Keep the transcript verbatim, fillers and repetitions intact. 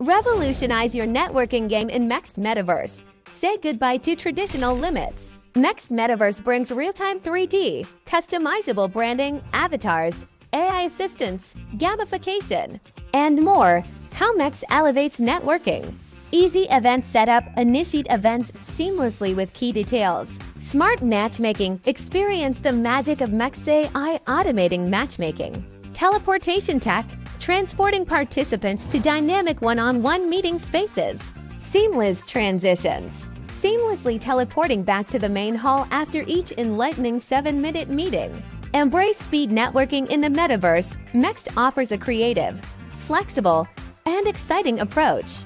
Revolutionize your networking game in Mext Metaverse. Say goodbye to traditional limits. Mext Metaverse brings real-time three D, customizable branding, avatars, A I assistants, gamification, and more. How Mext elevates networking. Easy event setup, initiate events seamlessly with key details. Smart matchmaking, experience the magic of Mext A I automating matchmaking. Teleportation tech, transporting participants to dynamic one-on-one meeting spaces. Seamless transitions, seamlessly teleporting back to the main hall after each enlightening seven-minute meeting. Embrace speed networking in the metaverse. Mext offers a creative, flexible, and exciting approach.